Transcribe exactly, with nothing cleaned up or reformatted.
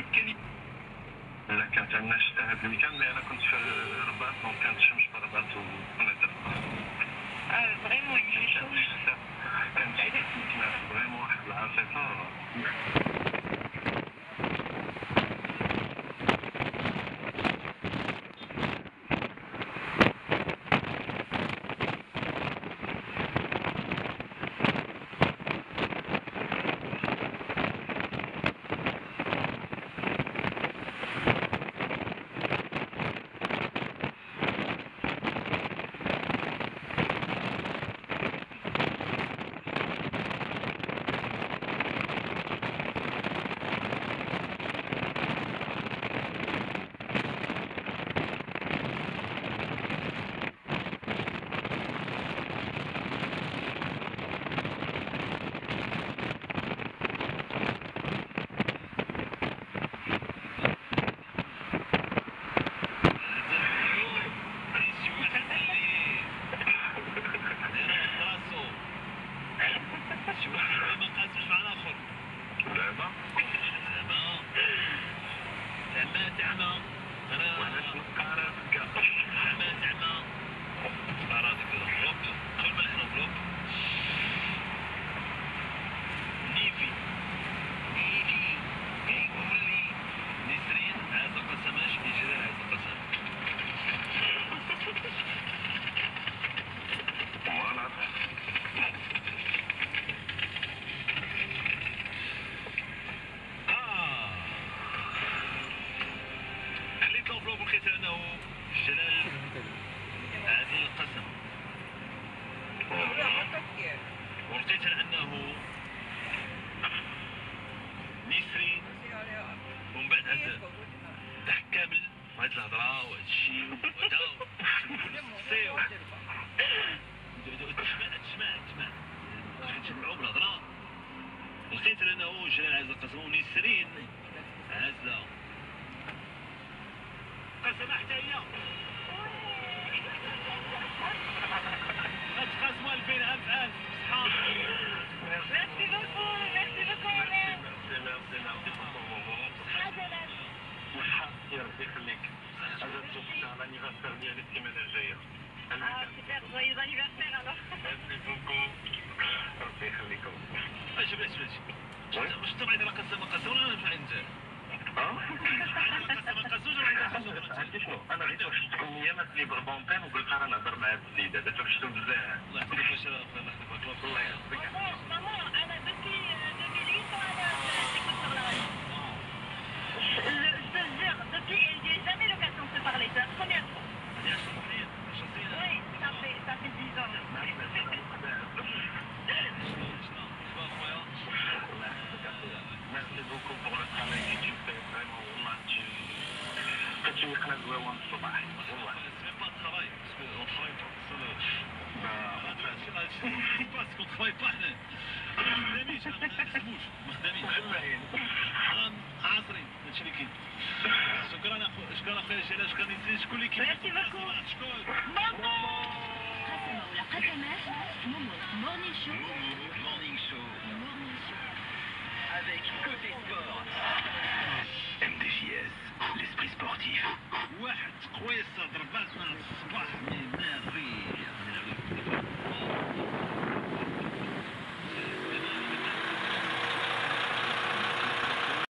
بالكلمه انا كانت عندنا شتاء هذا الويكاند مي انا كنت في الرباط دونك كانت الشمس في الرباط وكنا درنا اه فريمون كانت فريمون واحد العاصفه واحد قويصة ضرباتنا الصباح من ناري.